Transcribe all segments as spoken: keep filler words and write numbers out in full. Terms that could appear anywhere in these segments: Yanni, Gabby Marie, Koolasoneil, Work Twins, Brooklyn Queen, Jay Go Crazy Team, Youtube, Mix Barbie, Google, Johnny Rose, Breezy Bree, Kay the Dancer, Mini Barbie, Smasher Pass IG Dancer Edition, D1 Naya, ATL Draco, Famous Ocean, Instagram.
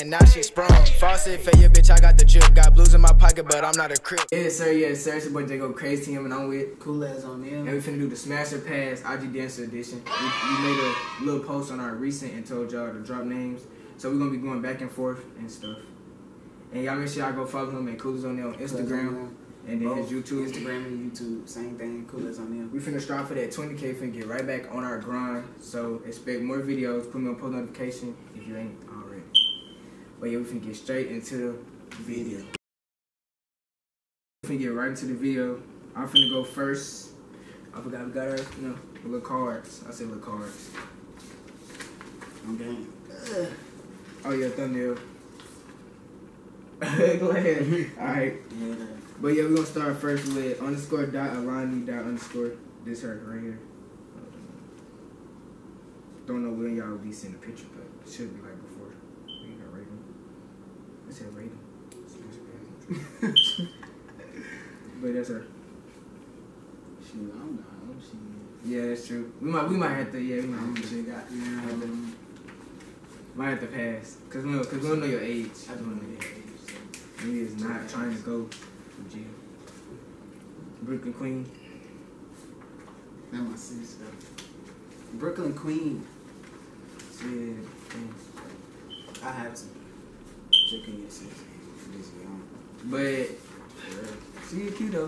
And now she sprung. Faucet, failure, bitch, I got the drip. Got blues in my pocket, but I'm not a crip. Yes, sir, yes, sir. It's your boy Jay Go Crazy Team, and I'm with Koolasoneil. And we finna do the Smasher Pass I G Dancer Edition. We, we made a little post on our recent and told y'all to drop names. So we're gonna be going back and forth and stuff. And y'all make sure y'all go follow him at Koolasoneil on Instagram. And then his YouTube. Instagram and YouTube, same thing, Koolasoneil. We finna strive for that twenty K, finna get right back on our grind. So expect more videos, put me on post notification if you ain't already. But yeah, we can get straight into the video. We can get right into the video. I'm finna go first. I forgot we got our, you know, little cards. I said little cards. Okay. Ugh. Oh yeah, thumbnail. Go ahead. All right. Yeah. But yeah, we're gonna start first with underscore dot align dot underscore. This her right here. Don't know when y'all will be seeing the picture, but it should be like before. I said rating. But that's her. She, I'm not. She. Yeah, that's true. We might, we might have to. Yeah, we might have to. Got, you know, have to might have to pass, cause we, know, cause we don't know your age. I don't know your age. He is not trying to go to jail. Brooklyn Queen. That my sister. Brooklyn Queen. Yeah. I have to. But she cute though.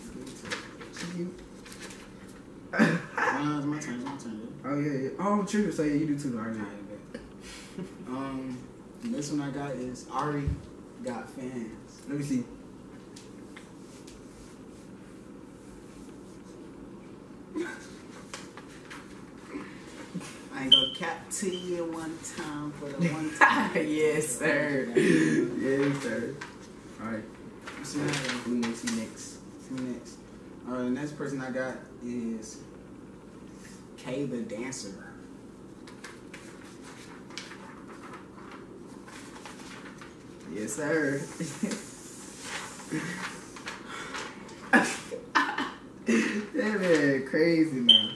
She cute. uh, it's my turn. It's my turn. Oh yeah, yeah. Oh, true. So yeah, you do too. Alright. Um, this one I got is Ari got fans. Let me see. Cap to you one time for the one time. Yes, sir. Yes, sir. All right. So, we gonna see next. See next. All right. The next person I got is Kay the Dancer. Yes, sir. That man crazy now.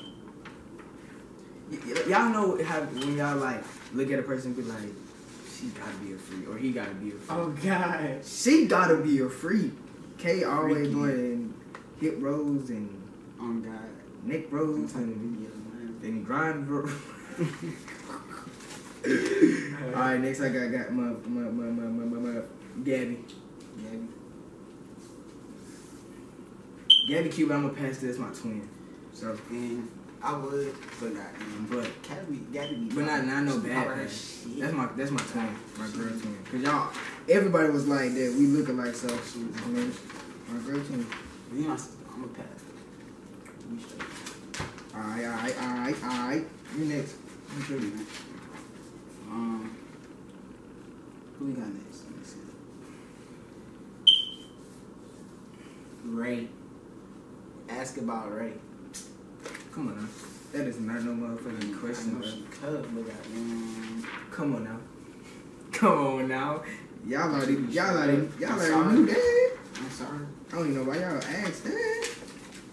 Y'all know how when y'all like look at a person and be like, she gotta be a freak or he gotta be a freak. Oh God, she gotta be a freak. K always doing hip rolls and oh God, neck rolls and, and grind rolls. All right, next I got got my my my my my, my, my Gabby. Gabby. Gabby cute, but I'm gonna pass this. My twin. So. And, I would, but not. But Gabby, Gabby, but not. Not no bad. Right. That's my, that's my twin, my girl twin. Cause y'all, everybody was like that. We looking like so. I mean, my girl twin. You know, I'm a pass. All right, all right, all right, all right. You next. I'm sure you next. Um, who we got next? Let me see. Ray. Ask about Ray. Come on now. That is not no motherfucking question, bro. Cut, but um, come on now. Come on now. Y'all already, y'all already, y'all already knew that. I'm sorry. I don't even know why y'all asked that.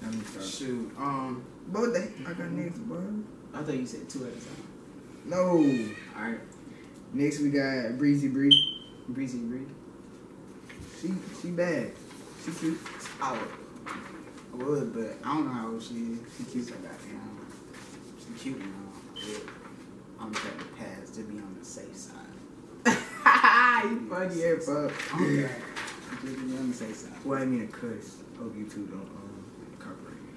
Let me start. Shoot. Um, both they. I got next, bro. I thought you said two at a time. No. All right. Next we got Breezy Bree. Breezy Bree. She, she bad. She cute. Out. I would, but I don't know how old she is. She cute like that, you know. She cute, you know. I'm trying to pass to be on the safe side. You funny as fuck. Okay. Just be on the safe side. Well, I mean a cuss. Hope you two don't um copyright me.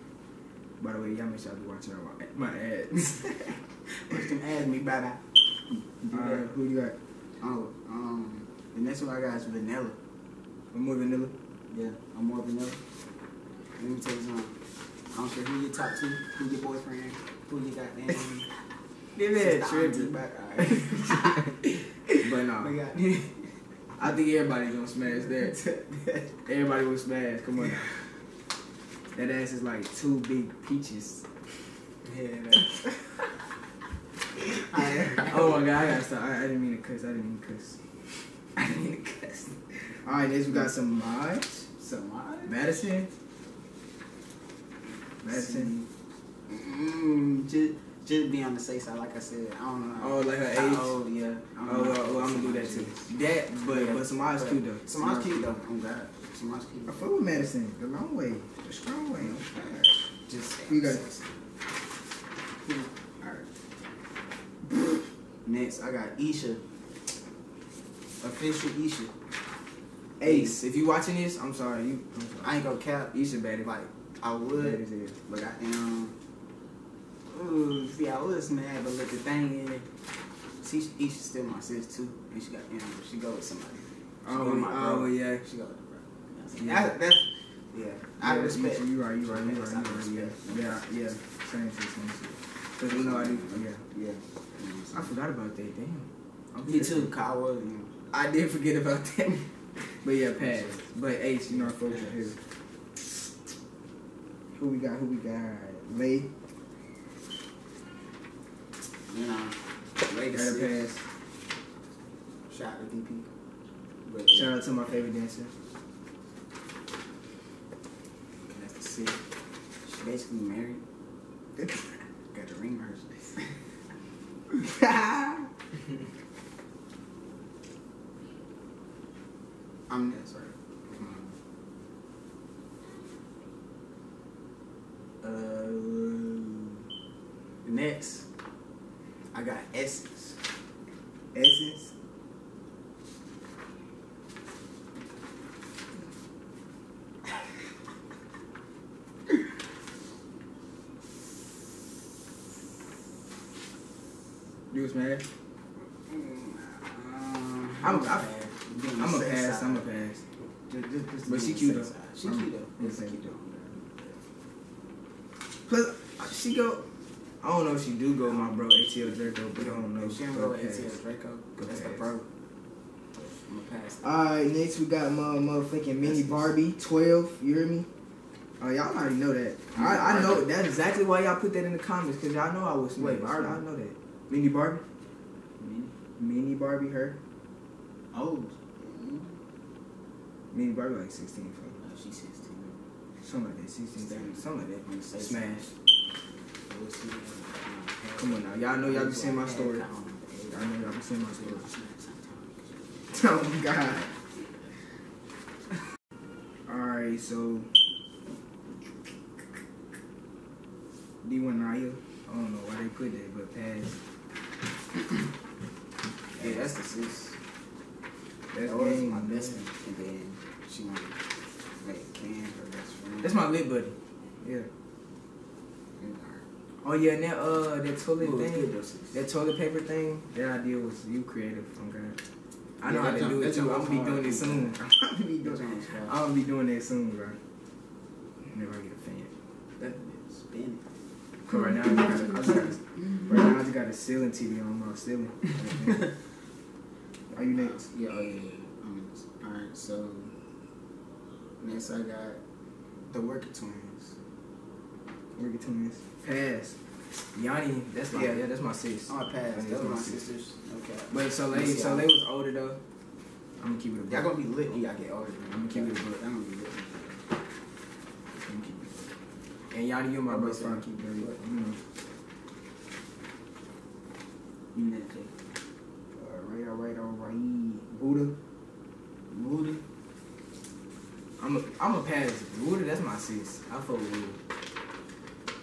By the way, y'all make sure I be watching my ads. Watch them ads, me bye bye. Alright, who you got? Oh, um, the next one I got is Vanilla. I'm more vanilla. Yeah, I'm more vanilla. Let me tell you something. I don't care who you talk to, who your boyfriend, who you got damn. They're tripping. But no. I think everybody's gonna smash that. Everybody will smash. Come on now. That ass is like two big peaches. Yeah. That. Oh my God, I gotta stop. I, I didn't mean to cuss. I didn't mean to cuss. I didn't mean to cuss. All right, next we got some Maj. Some Maj? Madison. Madison. Mm, just, just be on the safe side, like I said. I don't know. How, oh, like her age? How old, yeah. I don't that, but yeah, but Samaj's cute though. Samaj's cute though. Oh God, Samaj's cute. A food medicine, the long way, the strong way. Oh, just you got it. Alright. Next, I got Isha. Official Isha. Ace, if you watching this, I'm sorry, you. I'm sorry. I ain't gonna cap. Isha bad, like I would, yeah, but I am. Ooh, see, I was mad, but look, the thing is, see, Isha's still my sis too, and she got, you know, she go with somebody. She oh, with oh yeah, she go with her brother. You know yeah, I, that's yeah. yeah I respect. You, you right, you right, you right, you right. Yeah, yeah, yeah. Same shit, same shit. Cause you know I do. Yeah, yeah. I forgot about that. Damn. I'm Me too, cause I was. You know. I did forget about that. But yeah, pass. But H, you know, our focus here. Who we got? Who we got? Lay. You know, Lay got a pass. Shout out to D P. But shout out to my favorite dancer. That's the six. She basically married. Got the ring hers. I'm yeah, sorry. Uh, next, I got Essence. Essence. You was mad? Um, I'm. I'm mad. I'm a pass, I'm a pass. Just, just, just but she cute though. She um, cute though. She cute though. Plus, she go, I don't know if she do go my bro A T L Draco, but I don't know. If she don't go A T L Draco, that's the bro. I'm a pass. Alright, next we got my motherfucking Mini Barbie, twelve, you hear me? Uh, y'all already know that. I, I know, that's exactly why y'all put that in the comments, because y'all know I was wait, I already know that. Mini Barbie? Mini? Mini Barbie, her? Oh. Mini Barbie like sixteen for no, she's sixteen. Something like that, sixteen, seventeen, something like that. Smash. Smash. Come on now, y'all know y'all be seeing my story. Y'all know y'all be seeing my story. Oh my God. Alright, so. D one Naya. I don't know why they put that, but pass. Yeah, that's the six. That's oh, my best friend. And then she might like can her best friend. That's my lit buddy. Yeah. Oh yeah, and that uh that toilet Ooh, thing that toilet paper thing, that idea was you creative from God. I know yeah, how to do it too. I'm gonna be doing it soon. I'm gonna be doing I'm gonna be doing that soon, bro. Whenever I get a fan. That spin. Cause right now I just gotta, I just gotta right now I just got a ceiling T V on my ceiling. Right. Are you next? Yeah, oh yeah, yeah. I'm next. Alright, so next I got the Work Twins. Work Twins. Pass. Yanni, that's my yeah, yeah that's my sis. Oh pass. That's, that's my, my sisters. Sis. Okay. But so they so they was older though. I'm gonna keep it a book. Y'all gonna be lit when y'all get older. I'm gonna keep it a book. I'm gonna be lit. I'm gonna keep it. And Yanni, you're my brother. So I'm gonna keep it a book. You next. Alright, alright, alright. Buddha. Buddha. I'm a, I'm a pass. Buddha, that's my sis. I fuck with Buddha.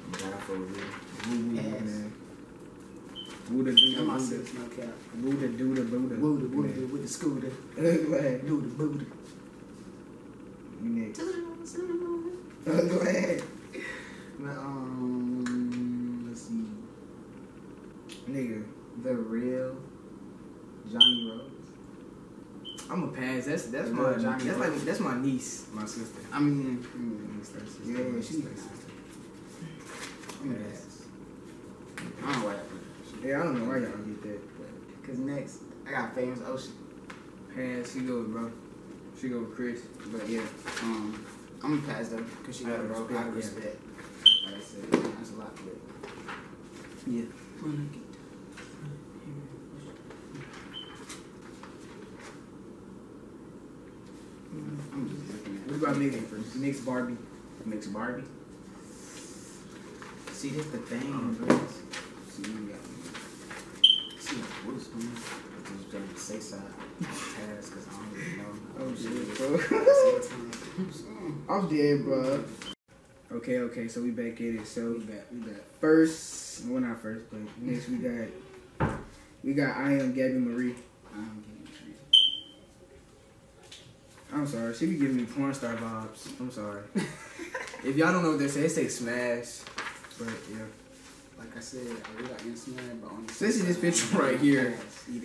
I'm glad I fuck with Buddha. Buddha, pass. Man. Buddha, Buddha, my sis. No cap. Buddha, Buddha, Buddha. Buddha, Buddha, with the scooter. Go ahead. Buddha, Buddha. You next. Go ahead. Um, let's see. Nigga, the real. Johnny Rose. I'm a pass. That's that's my Johnny that's Rose. Like that's my niece, my sister. I mean, mm, sister, sister, yeah, yeah, she's my sister. I'm a pass. I don't know why. Yeah, I don't know why y'all get that. Cause next, I got Famous Ocean. Pass. She go with bro. She go with Chris. But yeah, um, I'm a pass though, cause she got a bro. I respect. Like I said, that's a lot of it. Yeah. I'm just looking at what about Mix? Mix Barbie. Mix Barbie. See, that's the thing, um, bro. See, you got me. See, what is going on? say something. Cause I don't even know. Oh shit, bro. I'm dead, bro. Okay, okay, so we back at it. So we got, we got first, well not first, but next we got, we got I Am Gabby Marie. I Am Gabby Marie. I'm sorry, she be giving me porn star vibes. I'm sorry. If y'all don't know what they say, they say smash. But yeah. Like I said, I really got Instagram, but on the especially this picture right here.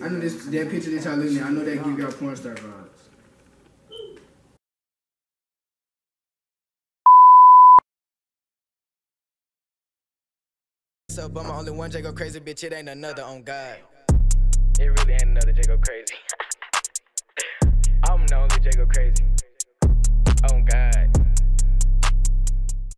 I know this that picture that y'all looking at, I know that give y'all porn star vibes. Up, I'm the only one Jay Go Crazy, bitch, it ain't another on God. It really ain't another Jay Go Crazy. I'm the only Jay Go Crazy. On God.